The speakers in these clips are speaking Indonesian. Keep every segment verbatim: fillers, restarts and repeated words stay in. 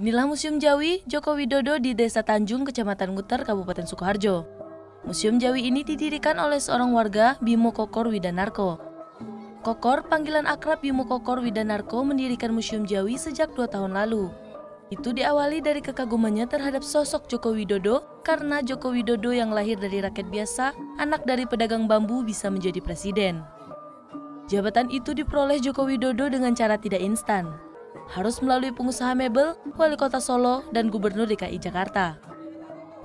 Inilah Museum Jawi Joko Widodo di Desa Tanjung, Kecamatan Nguter, Kabupaten Sukoharjo. Museum Jawi ini didirikan oleh seorang warga, Bimo Kokor Widanarko. Kokor, panggilan akrab Bimo Kokor Widanarko, mendirikan Museum Jawi sejak dua tahun lalu. Itu diawali dari kekagumannya terhadap sosok Joko Widodo, karena Joko Widodo yang lahir dari rakyat biasa, anak dari pedagang bambu, bisa menjadi presiden. Jabatan itu diperoleh Joko Widodo dengan cara tidak instan. Harus melalui pengusaha mebel, wali kota Solo, dan gubernur D K I Jakarta.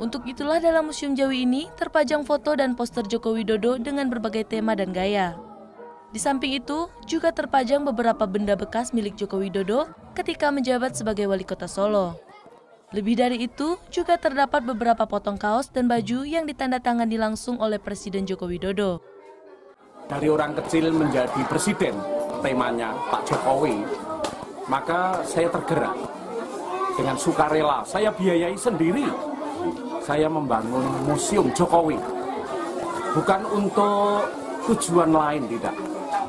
Untuk itulah dalam Museum Jawi ini terpajang foto dan poster Joko Widodo dengan berbagai tema dan gaya. Di samping itu, juga terpajang beberapa benda bekas milik Joko Widodo ketika menjabat sebagai wali kota Solo. Lebih dari itu, juga terdapat beberapa potong kaos dan baju yang ditandatangani langsung oleh Presiden Joko Widodo. Dari orang kecil menjadi presiden, temanya Pak Jokowi, maka saya tergerak dengan sukarela. Saya biayai sendiri. Saya membangun Museum Jokowi. Bukan untuk tujuan lain, tidak.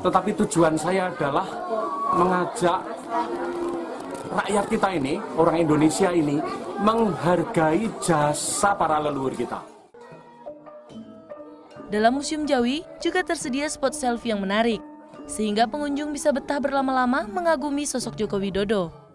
Tetapi tujuan saya adalah mengajak rakyat kita ini, orang Indonesia ini, menghargai jasa para leluhur kita. Dalam Museum Jawi juga tersedia spot selfie yang menarik, sehingga pengunjung bisa betah berlama-lama mengagumi sosok Joko Widodo.